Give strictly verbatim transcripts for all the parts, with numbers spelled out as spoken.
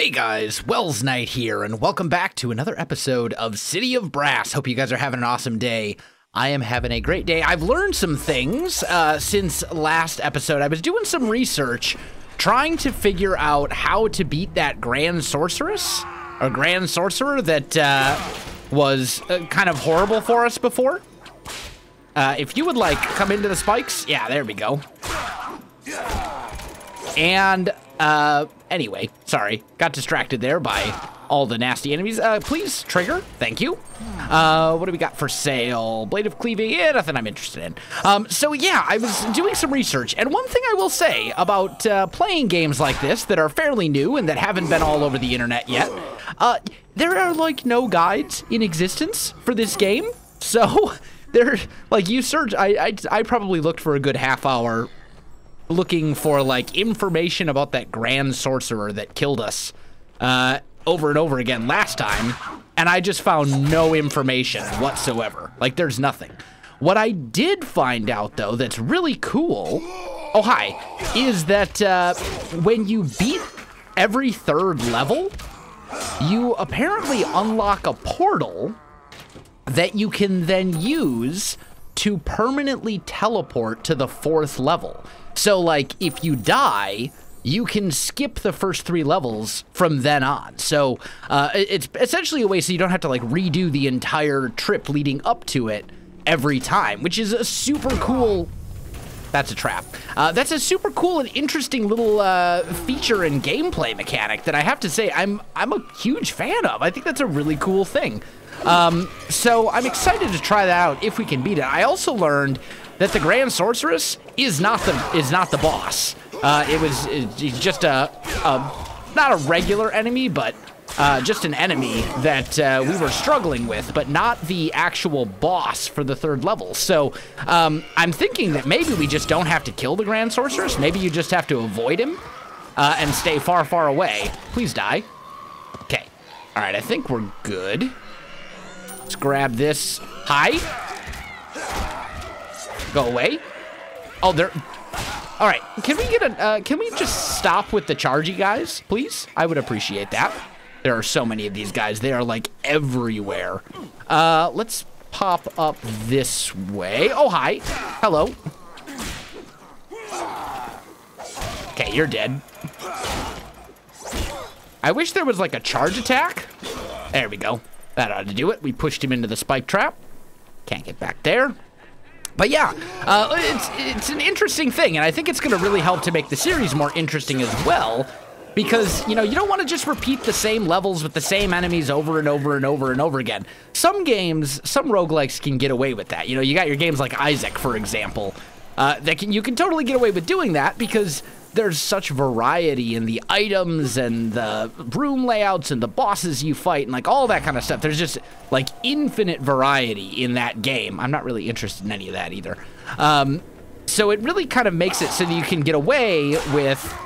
Hey guys, Wells Knight here, and welcome back to another episode of City of Brass. Hope you guys are having an awesome day. I am having a great day. I've learned some things uh, since last episode. I was doing some research, trying to figure out how to beat that Grand Sorceress, or Grand Sorcerer that uh, was uh, kind of horrible for us before. Uh, if you would like, come into the spikes. Yeah, there we go. And, uh... Anyway, sorry, got distracted there by all the nasty enemies. Uh, please trigger, thank you. Uh, what do we got for sale? Blade of Cleaving, yeah, nothing I'm interested in. Um, so yeah, I was doing some research, and one thing I will say about uh, playing games like this that are fairly new and that haven't been all over the internet yet, uh, there are like no guides in existence for this game. So there, like you search, I, I, I probably looked for a good half hour looking for like information about that Grand Sorcerer that killed us uh, over and over again last time, and I just found no information whatsoever. Like, there's nothing. What I did find out though that's really cool, oh hi, is that uh, when you beat every third level, you apparently unlock a portal that you can then use to permanently teleport to the fourth level. So like, if you die, you can skip the first three levels from then on. So uh, it's essentially a way so you don't have to like redo the entire trip leading up to it every time, which is a super cool, that's a trap. Uh, that's a super cool and interesting little uh, feature and gameplay mechanic that I have to say I'm, I'm a huge fan of. I think that's a really cool thing. Um, so I'm excited to try that out if we can beat it. I also learned that the Grand Sorceress is not the is not the boss. Uh, it was it's just a, a not a regular enemy, but uh, just an enemy that uh, we were struggling with, but not the actual boss for the third level. So um, I'm thinking that maybe we just don't have to kill the Grand Sorceress. Maybe you just have to avoid him uh, and stay far, far away. Please die. Okay. All right. I think we're good. Let's grab this. Hi. Go away. Oh, there. All right. Can we get a? Uh, can we just stop with the chargy guys, please? I would appreciate that. There are so many of these guys. They are like everywhere. Uh, let's pop up this way. Oh, hi. Hello. Okay, you're dead. I wish there was like a charge attack. There we go. That ought to do it. We pushed him into the spike trap. Can't get back there. But yeah, uh, it's, it's an interesting thing, and I think it's going to really help to make the series more interesting as well, because, you know, you don't want to just repeat the same levels with the same enemies over and over and over and over again. Some games, some roguelikes can get away with that. You know, you got your games like Isaac, for example, uh, that can, you can totally get away with doing that because there's such variety in the items and the room layouts and the bosses you fight and like all that kind of stuff. There's just like infinite variety in that game. I'm not really interested in any of that either. Um, so it really kind of makes it so that you can get away with,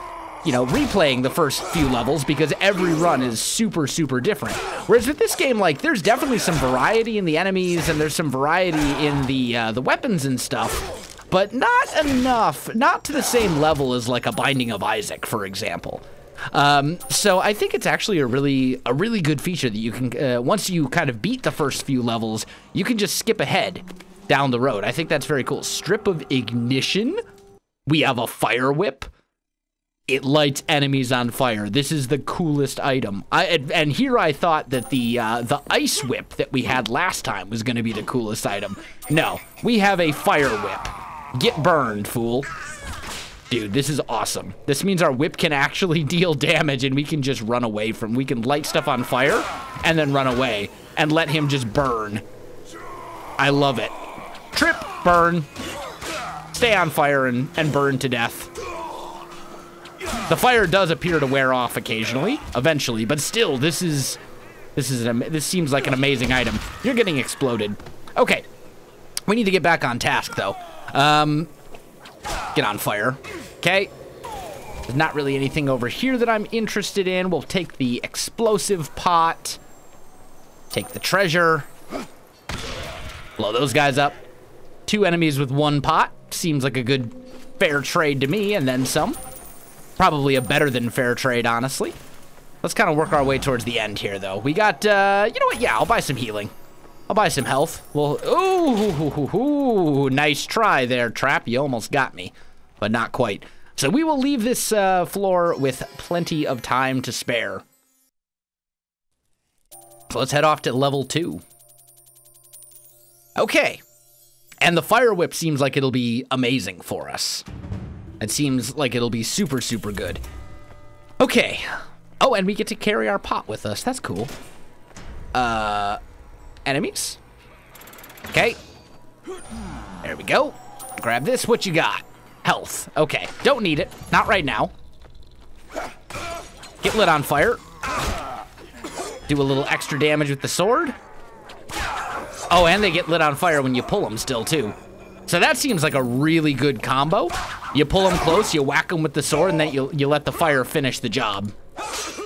you know, replaying the first few levels because every run is super, super different. Whereas with this game, like, there's definitely some variety in the enemies and there's some variety in the, uh, the weapons and stuff. But not enough, not to the same level as like a Binding of Isaac, for example. Um, so I think it's actually a really, a really good feature that you can, uh, once you kind of beat the first few levels, you can just skip ahead down the road. I think that's very cool. Strip of ignition. We have a fire whip. It lights enemies on fire. This is the coolest item. I, and here I thought that the uh, the ice whip that we had last time was going to be the coolest item. No, we have a fire whip. Get burned, fool. Dude, this is awesome. This means our whip can actually deal damage and we can just run away from, we can light stuff on fire and then run away and let him just burn. I love it. Trip, burn, stay on fire and, and burn to death. The fire does appear to wear off occasionally, eventually, but still, this is, this is, an, this seems like an amazing item. You're getting exploded. Okay, we need to get back on task though. Um, get on fire. Okay. There's not really anything over here that I'm interested in. We'll take the explosive pot. Take the treasure. Blow those guys up. Two enemies with one pot. Seems like a good fair trade to me, and then some. Probably a better than fair trade, honestly. Let's kind of work our way towards the end here, though. We got, uh, you know what? Yeah, I'll buy some healing. I'll buy some health. Well, ooh, ooh, ooh, ooh, nice try there, Trap. You almost got me, but not quite. So we will leave this uh, floor with plenty of time to spare. So let's head off to level two. Okay. And the Fire Whip seems like it'll be amazing for us. It seems like it'll be super, super good. Okay. Oh, and we get to carry our pot with us. That's cool. Uh, enemies. Okay. There we go. Grab this. What you got? Health. Okay. Don't need it. Not right now. Get lit on fire. Do a little extra damage with the sword. Oh, and they get lit on fire when you pull them still, too. So that seems like a really good combo. You pull them close, you whack them with the sword, and then you, you let the fire finish the job.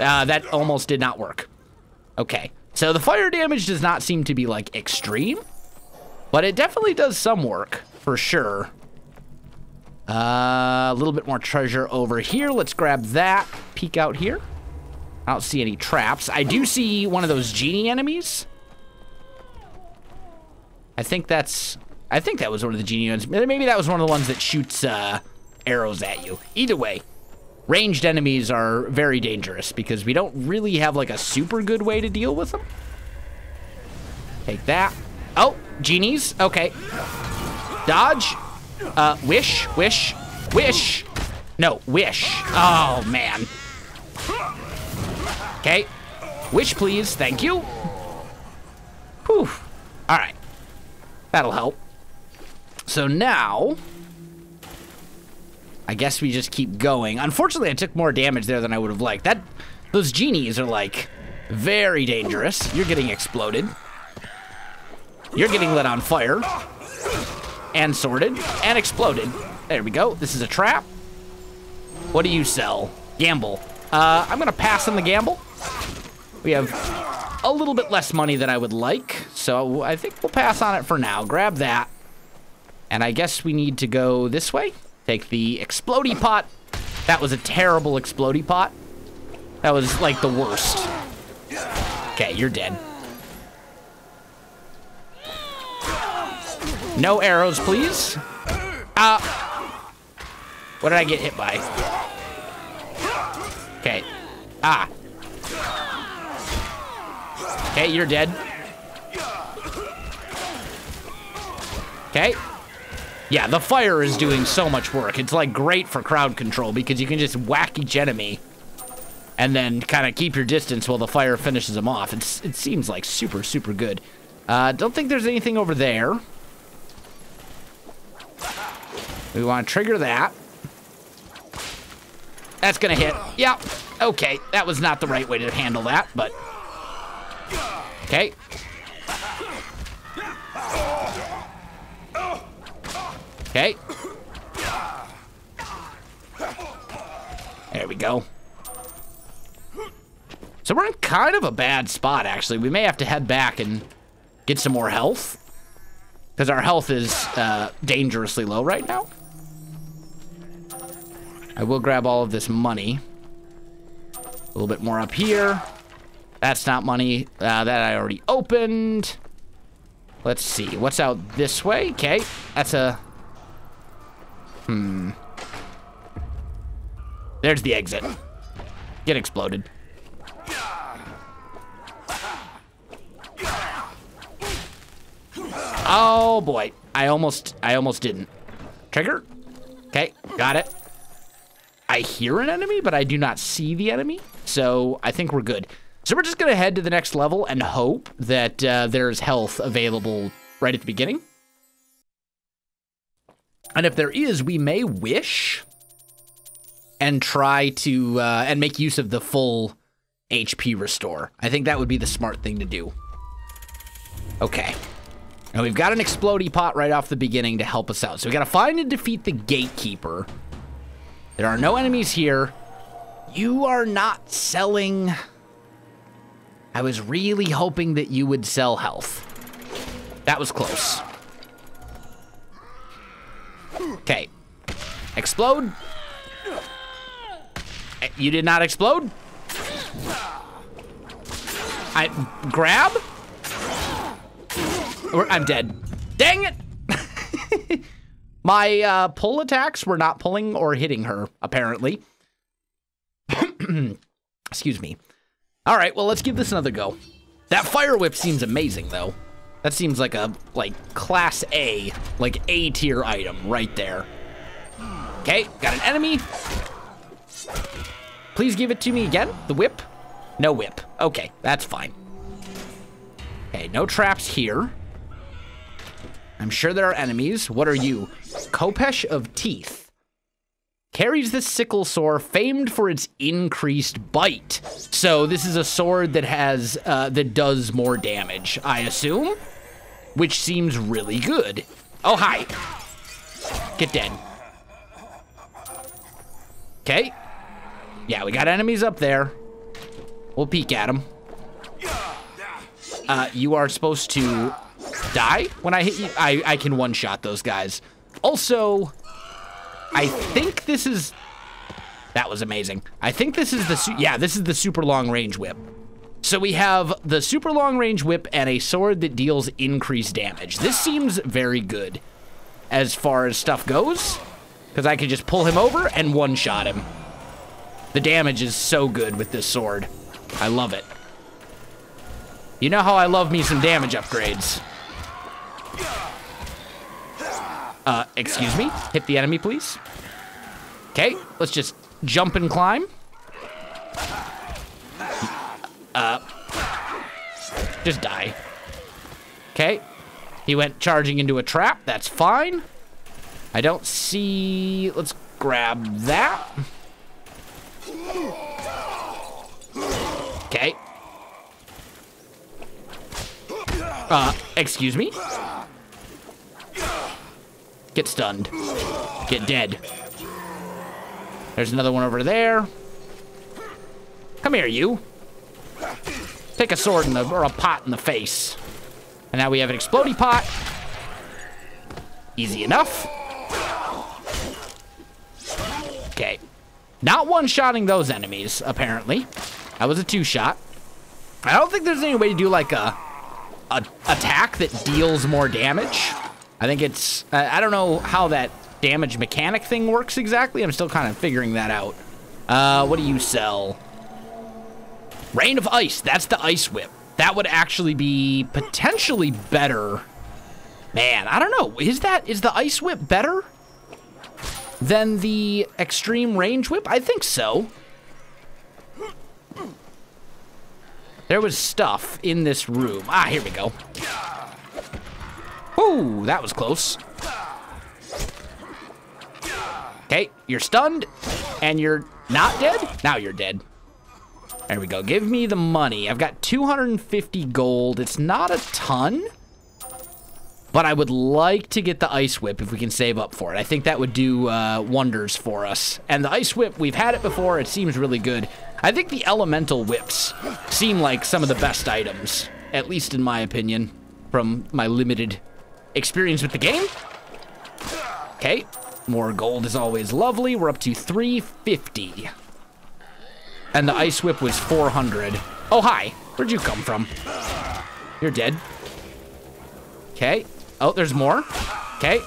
Uh, that almost did not work. Okay, so the fire damage does not seem to be, like, extreme, but it definitely does some work, for sure. Uh, a little bit more treasure over here. Let's grab that. Peek out here. I don't see any traps. I do see one of those genie enemies. I think that's, I think that was one of the genie ones. Maybe that was one of the ones that shoots uh, arrows at you. Either way, ranged enemies are very dangerous because we don't really have like a super good way to deal with them. Take that. Oh, genies, okay. Dodge, uh, wish, wish, wish. No, wish, oh man. Okay, wish please, thank you. Whew, all right. That'll help. So now, I guess we just keep going. Unfortunately, I took more damage there than I would have liked. That, those genies are like very dangerous. You're getting exploded. You're getting lit on fire. And sorted. And exploded. There we go. This is a trap. What do you sell? Gamble. Uh, I'm gonna pass on the gamble. We have a little bit less money than I would like, so I think we'll pass on it for now. Grab that, and I guess we need to go this way. Take the explodey pot. That was a terrible explodey pot. That was like the worst. Okay, you're dead. No arrows, please. Uh, what did I get hit by? Okay. Ah. Okay, you're dead. Okay. Yeah, the fire is doing so much work. It's like great for crowd control because you can just whack each enemy and then kind of keep your distance while the fire finishes them off. It's, it seems like super, super good. Uh, don't think there's anything over there. We want to trigger that. That's gonna hit. Yeah, okay. That was not the right way to handle that, but... Okay. Okay. There we go. So we're in kind of a bad spot, actually. We may have to head back and get some more health. Because our health is uh, dangerously low right now. I will grab all of this money. A little bit more up here. That's not money. Uh, that I already opened. Let's see. What's out this way? Okay. That's a... Hmm. There's the exit. Get exploded. Oh, boy. I almost... I almost didn't. Trigger? Okay. Got it. I hear an enemy, but I do not see the enemy. So, I think we're good. So we're just going to head to the next level and hope that uh, there's health available right at the beginning. And if there is, we may wish and try to, uh, and make use of the full H P restore. I think that would be the smart thing to do. Okay. Now we've got an explodey pot right off the beginning to help us out. So we got to find and defeat the gatekeeper. There are no enemies here. You are not selling... I was really hoping that you would sell health. That was close. Okay. Explode. You did not explode? I grab? Or I'm dead. Dang it! My uh, pull attacks were not pulling or hitting her, apparently. Excuse me. All right, well, let's give this another go. That fire whip seems amazing, though. That seems like a, like, class A, like A-tier item right there. Okay, got an enemy. Please give it to me again. The whip? No whip. Okay, that's fine. Okay, no traps here. I'm sure there are enemies. What are you? Kopesh of Teeth. Carries the sickle sword, famed for its increased bite. So this is a sword that has, uh, that does more damage, I assume, which seems really good. Oh, hi. Get dead. Okay. Yeah, we got enemies up there. We'll peek at them. Uh, you are supposed to die when I hit you. I, I can one-shot those guys. Also, I think this is... That was amazing. I think this is the... Su yeah, this is the super long-range whip. So we have the super long-range whip and a sword that deals increased damage. This seems very good as far as stuff goes, because I could just pull him over and one-shot him. The damage is so good with this sword. I love it. You know how I love me some damage upgrades. Uh, excuse me? Hit the enemy, please. Okay, let's just jump and climb. Uh, just die. Okay, he went charging into a trap. That's fine. I don't see... Let's grab that. Okay. Uh, excuse me? Get stunned. Get dead. There's another one over there. Come here, you. Take a sword in the, or a pot in the face. And now we have an explodey pot. Easy enough. Okay. Not one-shotting those enemies, apparently. That was a two-shot. I don't think there's any way to do, like, a... A attack that deals more damage. I think it's, uh, I don't know how that damage mechanic thing works exactly. I'm still kind of figuring that out. Uh, what do you sell? Rain of Ice, that's the ice whip. That would actually be potentially better. Man, I don't know, is that, is the ice whip better than the extreme range whip? I think so. There was stuff in this room. Ah, here we go. Ooh, that was close. Okay, you're stunned, and you're not dead? Now you're dead. There we go. Give me the money. I've got two hundred fifty gold. It's not a ton, but I would like to get the ice whip if we can save up for it. I think that would do uh, wonders for us. And the ice whip, we've had it before. It seems really good. I think the elemental whips seem like some of the best items, at least in my opinion, from my limited experience with the game. Okay, more gold is always lovely. We're up to three fifty. And the ice whip was four hundred. Oh, hi. Where'd you come from? You're dead. Okay. Oh, there's more. Okay.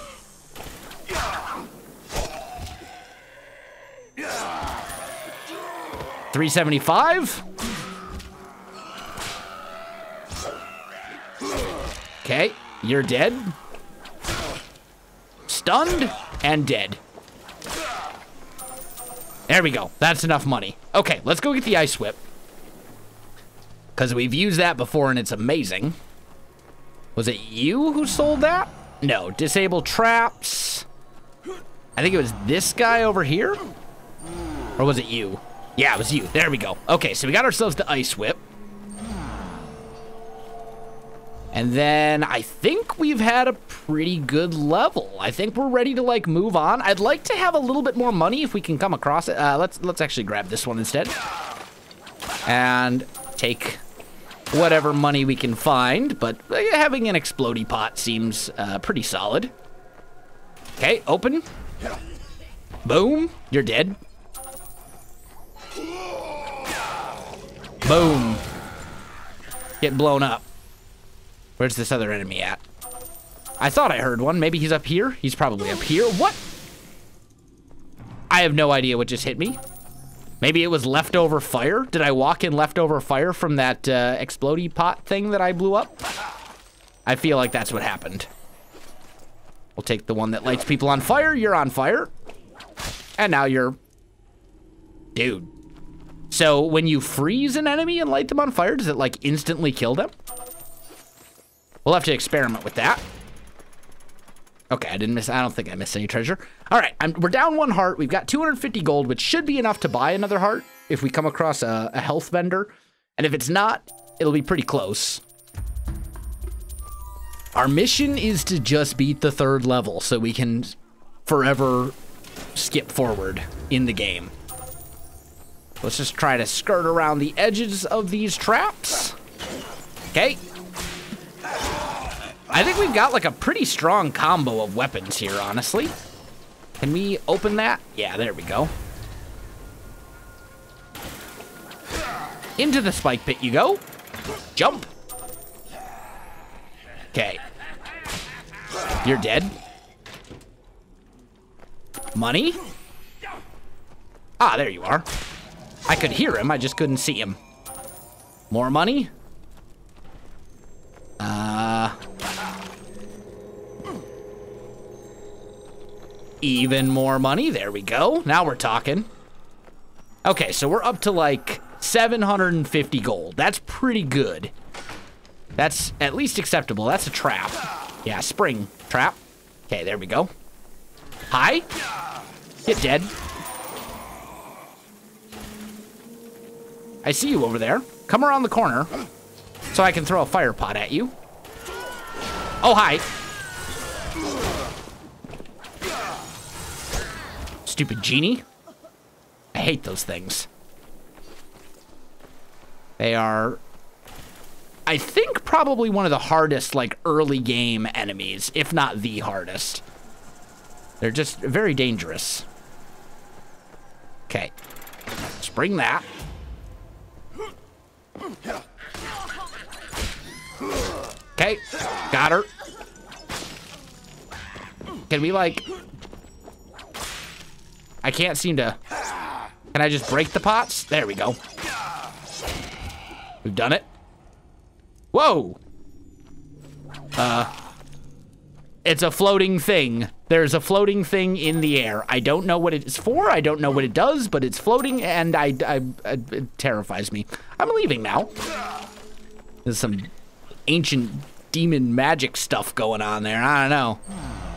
three seventy-five. Okay, you're dead. Stunned and dead. There we go. That's enough money. Okay, let's go get the ice whip. Because we've used that before and it's amazing. Was it you who sold that? No, disable traps. I think it was this guy over here. Or was it you? Yeah, it was you. There we go. Okay, so we got ourselves the ice whip. And then I think we've had a pretty good level. I think we're ready to, like, move on. I'd like to have a little bit more money if we can come across it. Uh, let's, let's actually grab this one instead. And take whatever money we can find. But having an explodey pot seems uh, pretty solid. Okay, open. Boom. You're dead. Boom. getting blown up. Where's this other enemy at? I thought I heard one. Maybe he's up here? He's probably up here. What? I have no idea what just hit me. Maybe it was leftover fire. Did I walk in leftover fire from that uh, explodey pot thing that I blew up? I feel like that's what happened. We'll take the one that lights people on fire. You're on fire. And now you're... Dude. So when you freeze an enemy and light them on fire, does it like instantly kill them? We'll have to experiment with that. Okay, I didn't miss, I don't think I missed any treasure. All right, I'm, we're down one heart. We've got two hundred fifty gold, which should be enough to buy another heart if we come across a, a health vendor. And if it's not, it'll be pretty close. Our mission is to just beat the third level so we can forever skip forward in the game. Let's just try to skirt around the edges of these traps. Okay. I think we've got like a pretty strong combo of weapons here, honestly. Can we open that? Yeah, there we go. Into the spike pit you go. Jump. Okay. You're dead. Money? Ah, there you are. I could hear him, I just couldn't see him. More money? Uh... Even more money, there we go. Now we're talking. Okay, so we're up to like seven hundred fifty gold. That's pretty good. That's at least acceptable. That's a trap. Yeah, spring trap. Okay, there we go. Hi. Get dead. I see you over there. Come around the corner so I can throw a fire pot at you. Oh, hi. Stupid genie. I hate those things. They are, I think, probably one of the hardest, like, early game enemies, if not the hardest. They're just very dangerous. Okay. Spring that. Okay, got her. Can we like... I can't seem to... Can I just break the pots? There we go. We've done it. Whoa! Uh... It's a floating thing. There's a floating thing in the air. I don't know what it's for. I don't know what it does, but it's floating, and I, I, I, it terrifies me. I'm leaving now. There's some ancient demon magic stuff going on there. I don't know.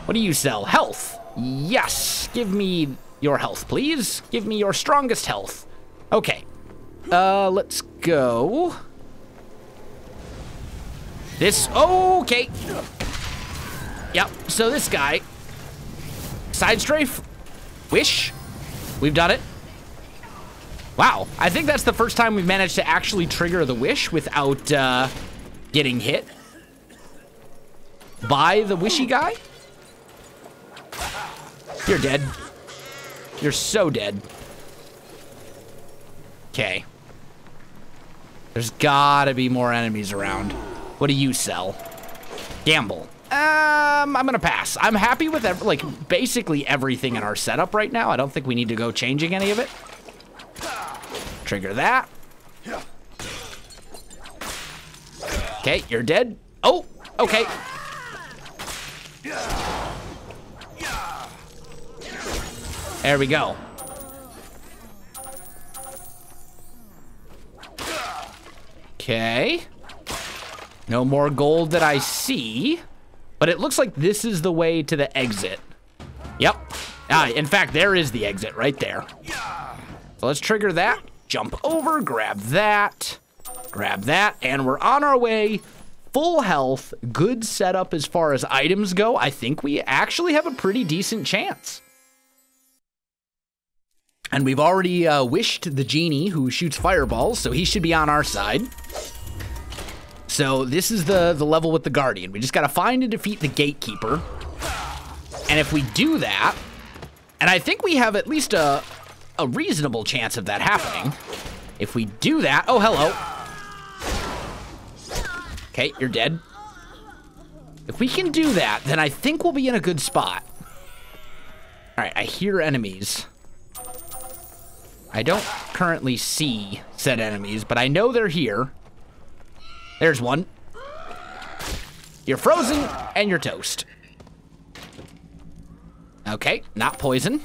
What do you sell? Health. Yes. Give me your health, please. Give me your strongest health. Okay. Uh, let's go. This. Okay. Yep, so this guy, side strafe, wish, we've done it. Wow, I think that's the first time we've managed to actually trigger the wish without uh, getting hit by the wishy guy. You're dead. You're so dead. Okay. There's gotta be more enemies around. What do you sell? Gamble. Um, I'm gonna pass. I'm happy with ev like basically everything in our setup right now. I don't think we need to go changing any of it. Trigger that. Okay, you're dead. Oh, okay. There we go. Okay. No more gold that I see. But it looks like this is the way to the exit. Yep. Ah, in fact, there is the exit right there. So let's trigger that. Jump over, grab that, grab that, and we're on our way. Full health, good setup as far as items go. I think we actually have a pretty decent chance. And we've already uh, wished the genie who shoots fireballs, so he should be on our side. So this is the, the level with the Guardian. We just gotta find and defeat the Gatekeeper. And if we do that, and I think we have at least a, a reasonable chance of that happening. If we do that, oh, hello. Okay, you're dead. If we can do that, then I think we'll be in a good spot. All right, I hear enemies. I don't currently see said enemies, but I know they're here. There's one. You're frozen, and you're toast. Okay, not poison.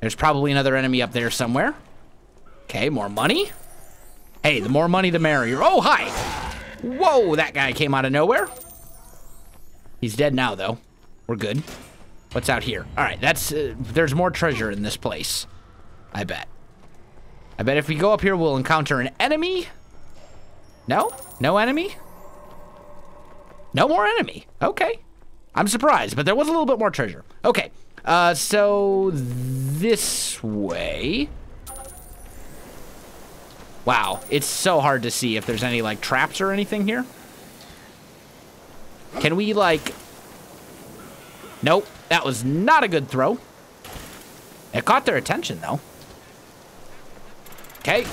There's probably another enemy up there somewhere. Okay, more money. Hey, the more money, the merrier. Oh, hi. Whoa, that guy came out of nowhere. He's dead now, though. We're good. What's out here? All right, that's uh, there's more treasure in this place, I bet. I bet if we go up here, we'll encounter an enemy. No? No enemy? No more enemy. Okay. I'm surprised, but there was a little bit more treasure. Okay. Uh, so this way. Wow, it's so hard to see if there's any, like, traps or anything here. Can we, like... Nope, that was not a good throw. It caught their attention, though. Okay.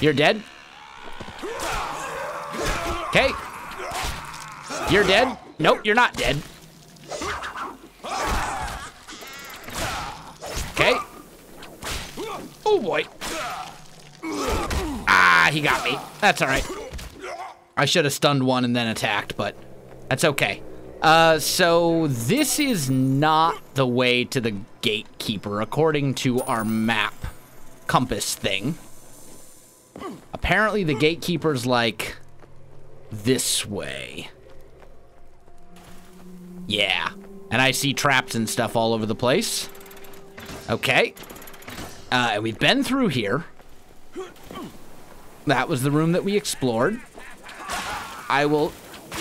You're dead. Okay. You're dead. Nope, you're not dead. Okay. Oh, boy. Ah, he got me. That's all right. I should have stunned one and then attacked, but that's okay. Uh, so this is not the way to the gatekeeper, according to our map compass thing. Apparently, the gatekeeper's, like, this way. Yeah. And I see traps and stuff all over the place. Okay. Uh, and we've been through here. That was the room that we explored. I will...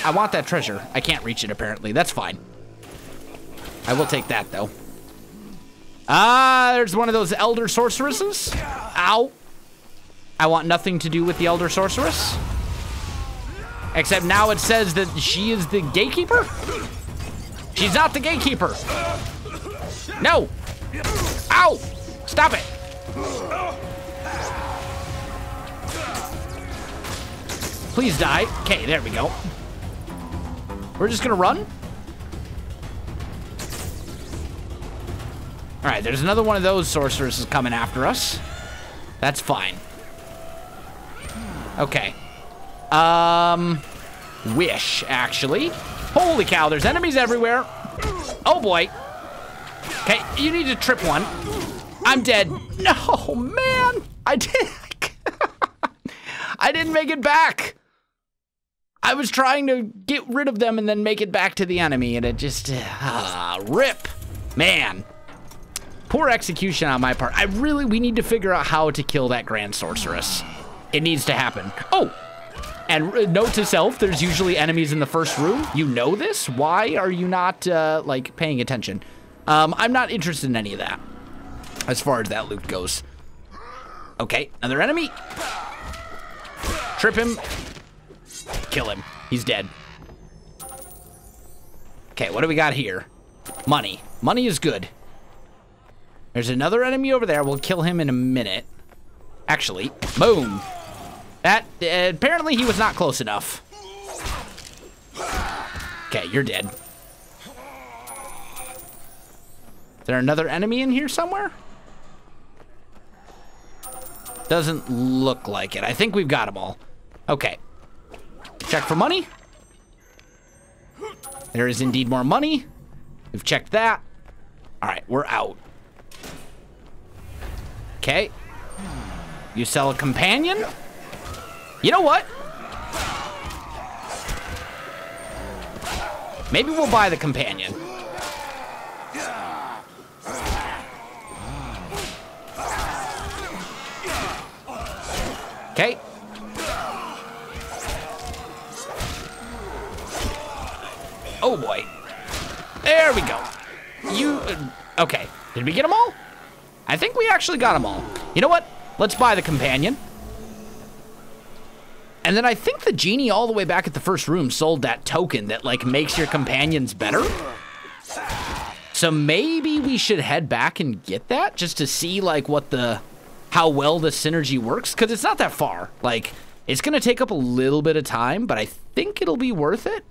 I want that treasure. I can't reach it, apparently. That's fine. I will take that, though. Ah, there's one of those Elder Sorceresses. Ow. I want nothing to do with the Elder Sorceress. Except now it says that she is the gatekeeper? She's not the gatekeeper. No. Ow. Stop it. Please die. Okay, there we go. We're just gonna run? All right, there's another one of those sorceresses coming after us. That's fine. Okay. Um, wish, actually. Holy cow, there's enemies everywhere. Oh, boy. Okay, you need to trip one. I'm dead. No, man. I did. I didn't make it back. I was trying to get rid of them and then make it back to the enemy, and it just... Uh, rip. Man. Poor execution on my part. I really... We need to figure out how to kill that Grand Sorceress. It needs to happen. Oh! And note to self, there's usually enemies in the first room. You know this? Why are you not, uh, like, paying attention? Um, I'm not interested in any of that, as far as that loot goes. Okay, another enemy. Trip him. Kill him. He's dead. Okay, what do we got here? Money. Money is good. There's another enemy over there. We'll kill him in a minute. Actually, boom. That, uh, apparently he was not close enough. Okay, you're dead. Is there another enemy in here somewhere? Doesn't look like it. I think we've got them all. Okay. Check for money. There is indeed more money. We've checked that. All right, we're out. Okay. You sell a companion? You know what? Maybe we'll buy the companion. Okay. Oh, boy. There we go. You... Uh, okay. Did we get them all? I think we actually got them all. You know what? Let's buy the companion. And then I think the genie all the way back at the first room sold that token that, like, makes your companions better. So maybe we should head back and get that just to see, like, what the... how well the synergy works, because it's not that far. Like, it's going to take up a little bit of time, but I think it'll be worth it.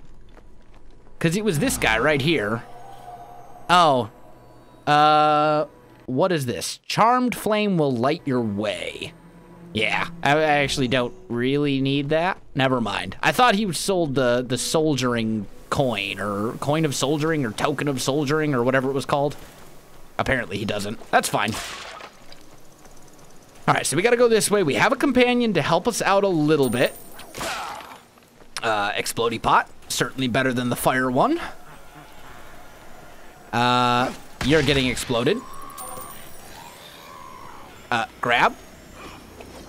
Because it was this guy right here. Oh. Uh, what is this? Charmed flame will light your way. Yeah, I, I actually don't really need that. Never mind. I thought he sold the, the soldiering coin, or coin of soldiering, or token of soldiering, or whatever it was called. Apparently he doesn't. That's fine. All right, so we got to go this way. We have a companion to help us out a little bit. Uh, Explodey Pot. Certainly better than the fire one. Uh, you're getting exploded. Uh, grab.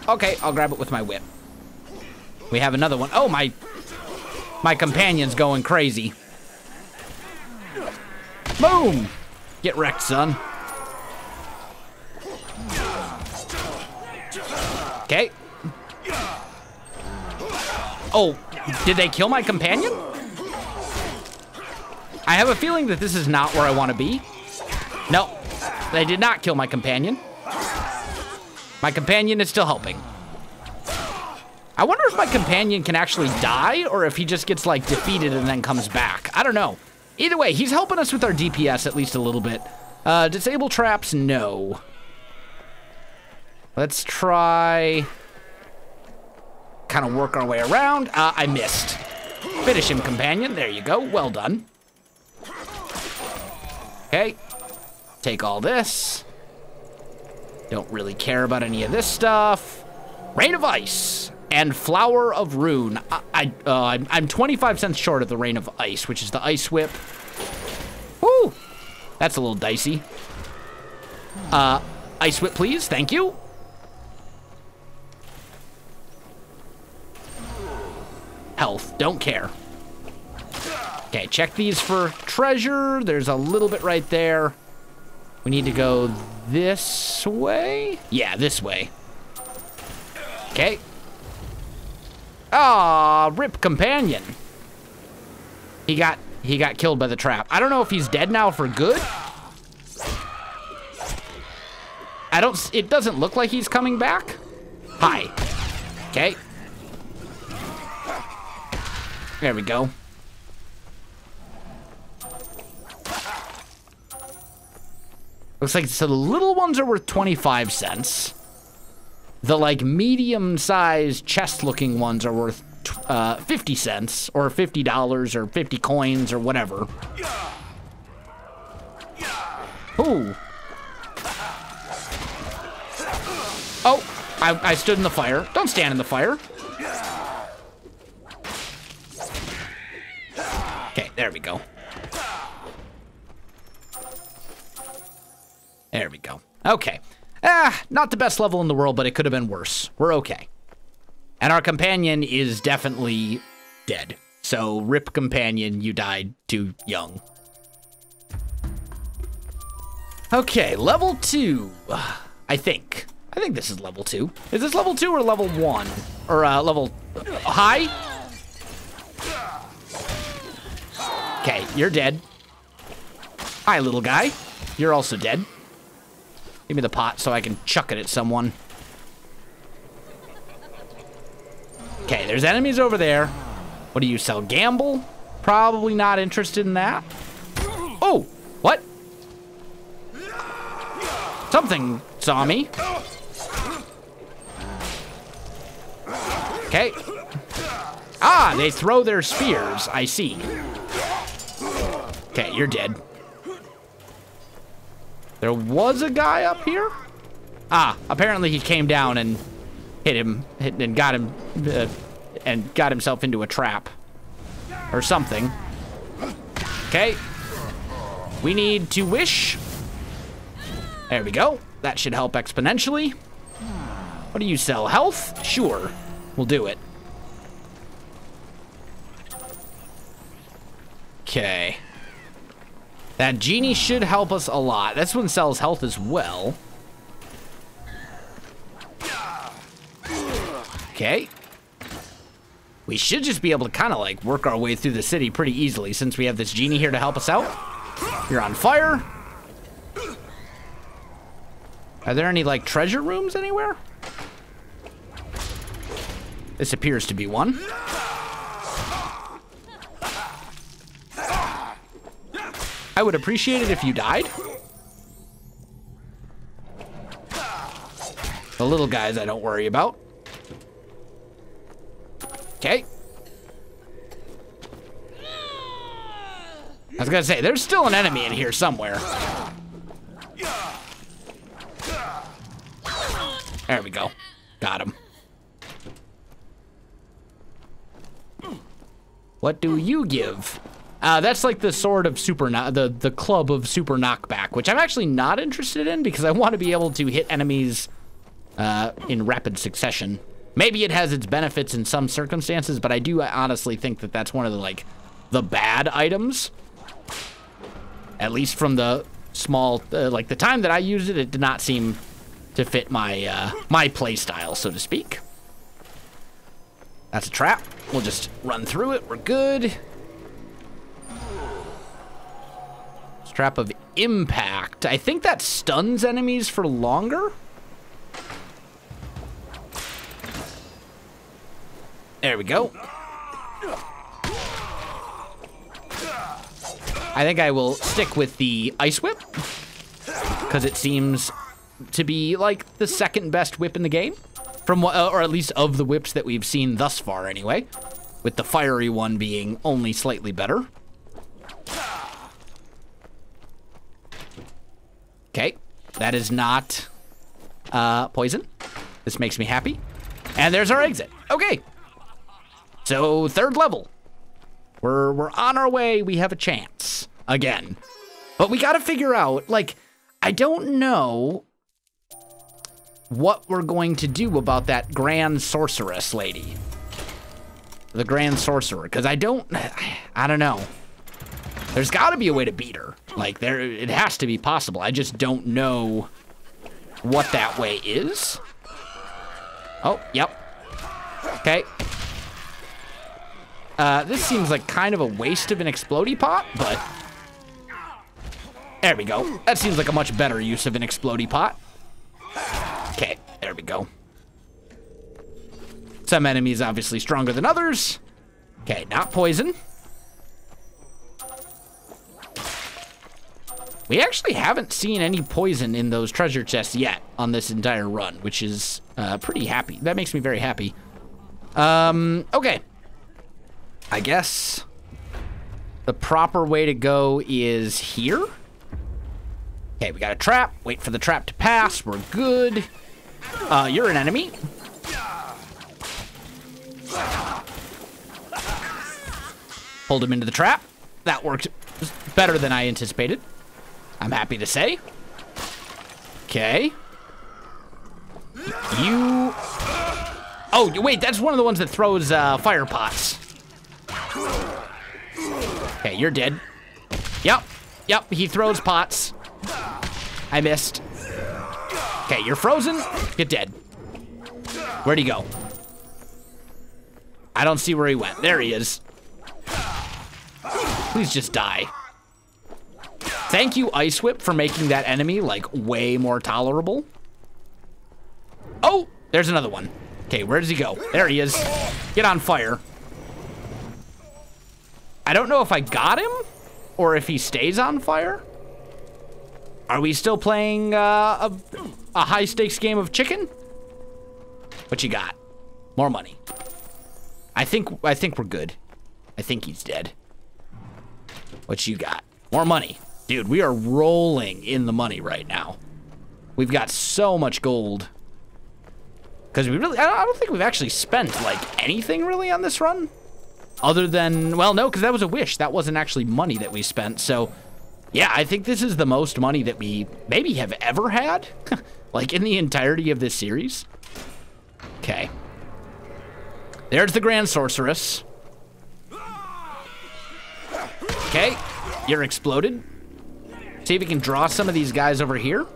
Okay, I'll grab it with my whip. We have another one. Oh, my... My companion's going crazy. Boom! Get wrecked, son. Okay. Oh, did they kill my companion? I have a feeling that this is not where I want to be. No, they did not kill my companion. My companion is still helping. I wonder if my companion can actually die, or if he just gets, like, defeated and then comes back. I don't know. Either way, he's helping us with our D P S at least a little bit. Uh, disable traps? No. Let's try... kind of work our way around. Uh, I missed. Finish him, companion. There you go. Well done. Okay. Take all this. Don't really care about any of this stuff. Rain of Ice. And Flower of Rune. I, I, uh, I'm, I'm twenty-five cents short of the Rain of Ice, which is the Ice Whip. Woo! That's a little dicey. Uh, Ice Whip, please. Thank you. Health. Don't care. Okay, check these for treasure. There's a little bit right there. We need to go this way? Yeah, this way. Okay. Ah, rip companion. He got he got killed by the trap. I don't know if he's dead now for good. I don't. It doesn't look like he's coming back. Hi. Okay. There we go. Looks like so the little ones are worth twenty-five cents. The, like, medium-sized chest-looking ones are worth uh, fifty cents, or fifty dollars, or fifty coins, or whatever. Ooh. Oh, I, I stood in the fire. Don't stand in the fire. Okay, there we go. There we go. Okay. Ah, not the best level in the world, but it could have been worse. We're okay. And our companion is definitely dead. So, rip companion, you died too young. Okay, level two, I think. I think this is level two. Is this level two or level one? Or uh, level high? Okay, you're dead. Hi, little guy. You're also dead. Give me the pot so I can chuck it at someone. Okay, there's enemies over there. What do you sell? Gamble? Probably not interested in that. Oh, what? Something saw me. Okay. Ah, they throw their spears. I see. Okay, you're dead. There was a guy up here? Ah, apparently he came down and hit him, hit, and got him, uh, and got himself into a trap. Or something. Okay. We need to wish. There we go. That should help exponentially. What do you sell? Health? Sure. We'll do it. Okay. That genie should help us a lot. This one sells health as well. Okay. We should just be able to kind of like work our way through the city pretty easily since we have this genie here to help us out. You're on fire. Are there any, like, treasure rooms anywhere? This appears to be one. I would appreciate it if you died. The little guys I don't worry about. Okay. I was gonna say, there's still an enemy in here somewhere. There we go. Got him. What do you give? Uh, that's like the sword of super, no the, the club of super knockback, which I'm actually not interested in because I want to be able to hit enemies uh, in rapid succession. Maybe it has its benefits in some circumstances, but I do honestly think that that's one of the, like, the bad items. At least from the small, uh, like the time that I used it, it did not seem to fit my, uh, my play style, so to speak. That's a trap. We'll just run through it. We're good. Trap of impact. I think that stuns enemies for longer. There we go. I think I will stick with the ice whip because it seems to be like the second best whip in the game, from uh, or at least of the whips that we've seen thus far anyway, with the fiery one being only slightly better. Okay, that is not uh, poison. This makes me happy. And there's our exit. Okay, so third level. We're, we're on our way. We have a chance again. But we got to figure out, like, I don't know what we're going to do about that Grand Sorceress lady. The Grand Sorcerer, because I don't, I don't know. There's got to be a way to beat her. Like, there, it has to be possible. I just don't know what that way is. Oh, yep. Okay. Uh, this seems like kind of a waste of an explodey pot, but there we go. That seems like a much better use of an explodey pot. Okay, there we go. Some enemies obviously stronger than others. Okay, not poison. We actually haven't seen any poison in those treasure chests yet on this entire run, which is uh, pretty happy. That makes me very happy. Um, okay. I guess the proper way to go is here. Okay, we got a trap. Wait for the trap to pass. We're good. Uh, you're an enemy. Pulled him into the trap. That worked better than I anticipated, I'm happy to say. Okay. You... Oh, wait, that's one of the ones that throws uh, fire pots. Okay, you're dead. Yep, yep, he throws pots. I missed. Okay, you're frozen. Get dead. Where'd he go? I don't see where he went. There he is. Please just die. Thank you, Ice Whip, for making that enemy, like, way more tolerable. Oh, there's another one. Okay, where does he go? There he is. Get on fire. I don't know if I got him or if he stays on fire. Are we still playing uh, a, a high-stakes game of chicken? What you got? More money. I think, I think we're good. I think he's dead. What you got? More money. Dude, we are rolling in the money right now. We've got so much gold. Because we really, I don't think we've actually spent, like, anything really on this run. Other than, well, no, because that was a wish. That wasn't actually money that we spent. So, yeah, I think this is the most money that we maybe have ever had. Like, in the entirety of this series. Okay. There's the Grand Sorceress. Okay, you're exploded. See if we can draw some of these guys over here.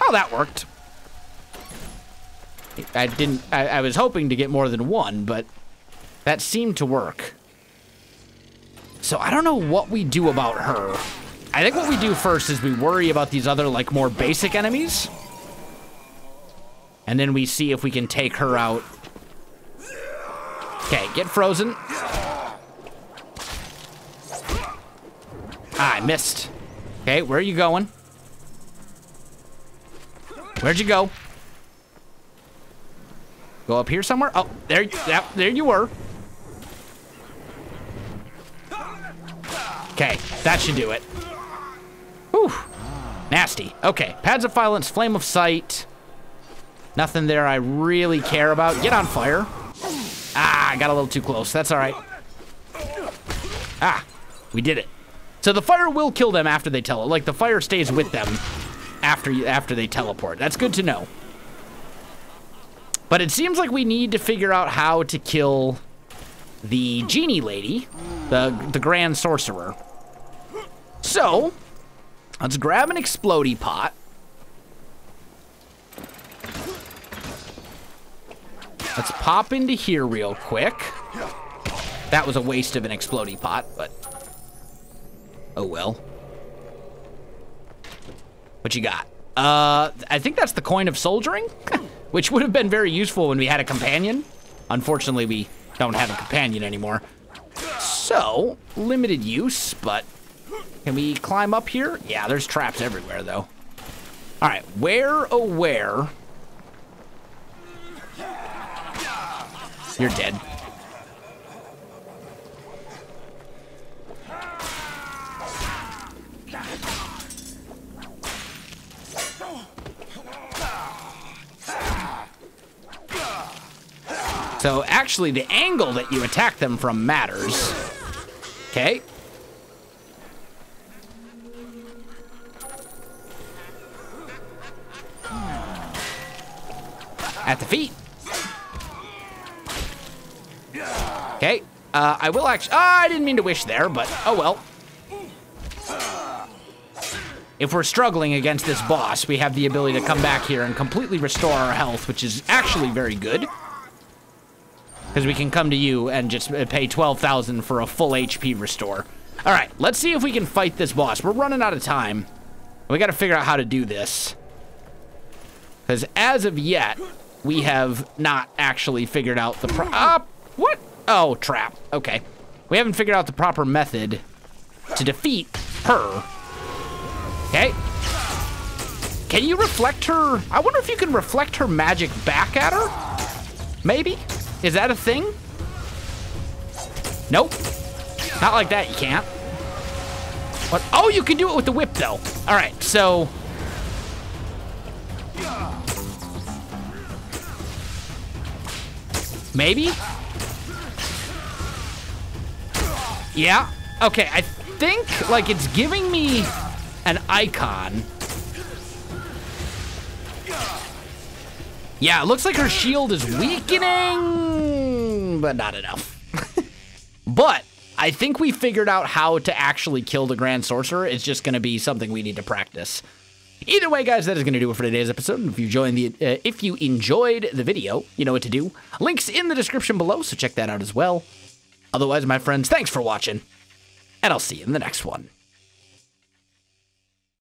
Oh, that worked. I didn't, I, I was hoping to get more than one, but that seemed to work. So I don't know what we do about her. I think what we do first is we worry about these other, like, more basic enemies. And then we see if we can take her out. Okay, get frozen. Ah, I missed. Okay, where are you going? Where'd you go? Go up here somewhere? Oh, there, yeah, there you were. Okay, that should do it. Whew, nasty. Okay, pads of violence, flame of sight. Nothing there I really care about. Get on fire. Ah, I got a little too close. That's all right. Ah, we did it. So the fire will kill them after they tell it. Like, the fire stays with them after after they teleport. That's good to know. But it seems like we need to figure out how to kill the genie lady, the, the Grand Sorcerer. So, let's grab an explodey pot. Let's pop into here real quick. That was a waste of an explodey pot, but... oh well. What you got? Uh, I think that's the coin of soldiering, which would have been very useful when we had a companion. Unfortunately, we don't have a companion anymore. So, limited use, but can we climb up here? Yeah, there's traps everywhere, though. All right, where, oh where? You're dead. So actually the angle that you attack them from matters. Okay. At the feet. Okay. Uh, I will actually, oh, I didn't mean to wish there, but oh well. If we're struggling against this boss, we have the ability to come back here and completely restore our health, which is actually very good. Because we can come to you and just pay twelve thousand for a full H P restore. All right, let's see if we can fight this boss. We're running out of time. We got to figure out how to do this. Because as of yet, we have not actually figured out the pro- uh, what? Oh, trap. Okay. We haven't figured out the proper method to defeat her. Okay. Can you reflect her? I wonder if you can reflect her magic back at her? Maybe? Is that a thing? Nope. Not like that, you can't. What? Oh, you can do it with the whip, though. All right, so. Maybe? Yeah, okay, I think, like, it's giving me an icon. Yeah, it looks like her shield is weakening, but not enough. But I think we figured out how to actually kill the Grand Sorcerer. It's just going to be something we need to practice. Either way, guys, that is going to do it for today's episode. If you joined the, uh, if you enjoyed the video, you know what to do. Links in the description below, so check that out as well. Otherwise, my friends, thanks for watching, and I'll see you in the next one.